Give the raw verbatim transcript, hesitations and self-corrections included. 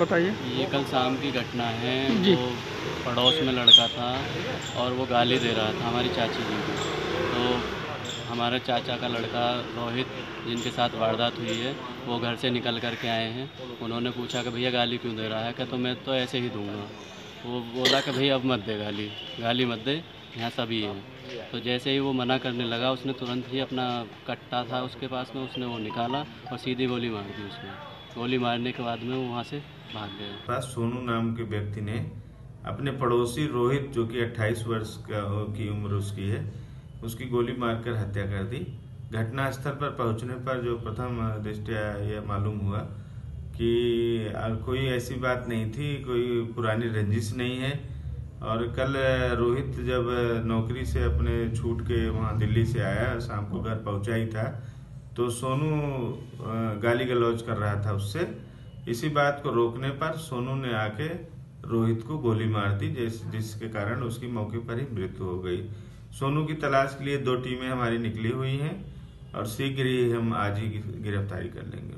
बताइए। ये कल शाम की घटना है जी। वो पड़ोस में लड़का था और वो गाली दे रहा था हमारी चाची जी को। तो हमारे चाचा का लड़का रोहित, जिनके साथ वारदात हुई है, वो घर से निकल कर के आए हैं। उन्होंने पूछा कि भैया गाली क्यों दे रहा है? क्या तो मैं तो ऐसे ही दूँगा। वो बोला कि भैया अब मत दे गाली, गाली मत दे, यहाँ सभी हैं। तो जैसे ही वो मना करने लगा, उसने तुरंत ही अपना कट्टा था उसके पास में, उसने वो निकाला और सीधी गोली मार दी उसने। गोली मारने के बाद में वो वहाँ से भाग गया। सोनू नाम के व्यक्ति ने अपने पड़ोसी रोहित, जो कि अट्ठाईस वर्ष की उम्र उसकी है, उसकी गोली मारकर हत्या कर दी। घटनास्थल पर पहुँचने पर जो प्रथम दृष्टया यह मालूम हुआ कि कोई ऐसी बात नहीं थी, कोई पुरानी रंजिश नहीं है। और कल रोहित जब नौकरी से अपने छूट के वहाँ दिल्ली से आया, शाम को घर पहुँचा ही था, तो सोनू गाली गलौज कर रहा था उससे। इसी बात को रोकने पर सोनू ने आके रोहित को गोली मार दी, जिस जिसके कारण उसकी मौके पर ही मृत्यु हो गई। सोनू की तलाश के लिए दो टीमें हमारी निकली हुई हैं और शीघ्र ही हम आज ही गिरफ्तारी कर लेंगे।